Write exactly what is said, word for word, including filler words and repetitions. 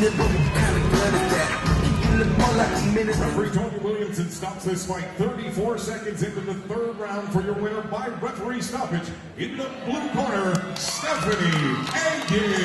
nigga, what kind of gun is that? You look more like a minute. Referee Tony Williamson stops this fight thirty-four seconds into the third round for your winner by referee stoppage. In the blue corner, Stephanie Eggink.